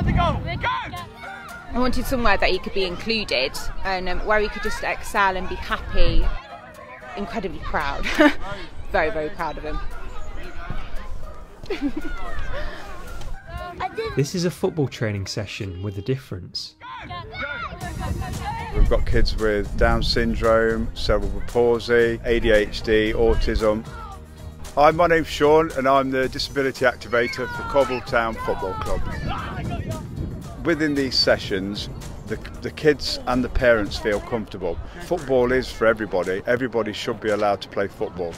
on the goal, go! I wanted somewhere that he could be included and where he could just excel and be happy. Incredibly proud. Very, very proud of him. This is a football training session with a difference. We've got kids with Down syndrome, cerebral palsy, ADHD, autism. Hi, my name's Sean and I'm the disability activator for Cobble Town Football Club. Within these sessions, the kids and the parents feel comfortable. Football is for everybody. Everybody should be allowed to play football.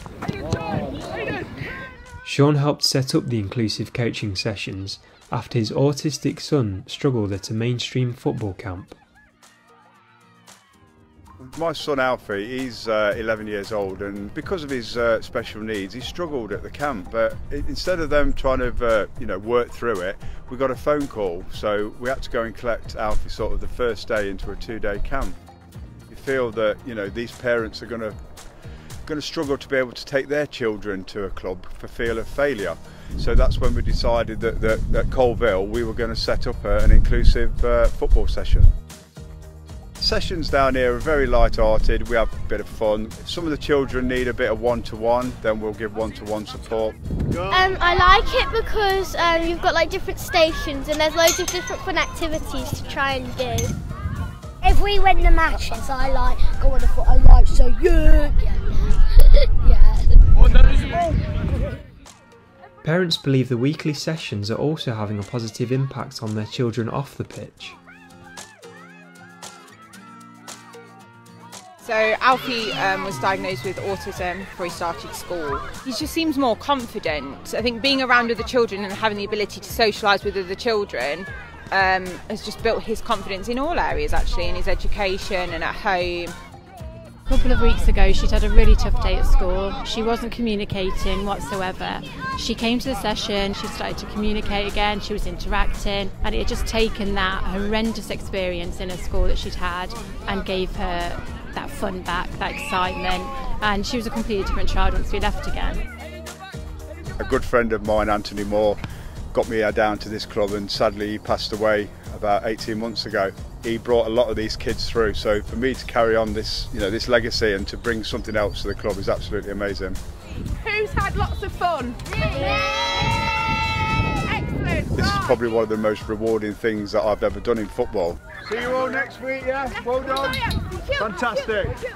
Sean helped set up the inclusive coaching sessions after his autistic son struggled at a mainstream football camp. My son Alfie, he's 11 years old, and because of his special needs he struggled at the camp, but instead of them trying to work through it, we got a phone call, so we had to go and collect Alfie sort of the first day into a two-day camp. You feel that these parents are going to struggle to be able to take their children to a club for fear of failure, so that's when we decided that at Colville we were going to set up an inclusive football session. Sessions down here are very light-hearted, we have a bit of fun. If some of the children need a bit of one-to-one, then we'll give one-to-one support. I like it because you've got like different stations and there's loads of different fun activities to try and do. If we win the matches, I like go on a foot, I like, so yeah. Parents believe the weekly sessions are also having a positive impact on their children off the pitch. So Alfie was diagnosed with autism before he started school. He just seems more confident. I think being around other children and having the ability to socialise with other children has just built his confidence in all areas, actually, in his education and at home. A couple of weeks ago she'd had a really tough day at school. She wasn't communicating whatsoever. She came to the session, she started to communicate again, she was interacting, and it had just taken that horrendous experience in a school that she'd had and gave her that fun back, that excitement, and she was a completely different child once we left again. A good friend of mine, Anthony Moore, got me down to this club, and sadly he passed away about 18 months ago. He brought a lot of these kids through, so for me to carry on this, this legacy and to bring something else to the club is absolutely amazing. Who's had lots of fun? Yeah. Excellent. This is probably one of the most rewarding things that I've ever done in football. See you all next week, yeah? Well done. Fantastic.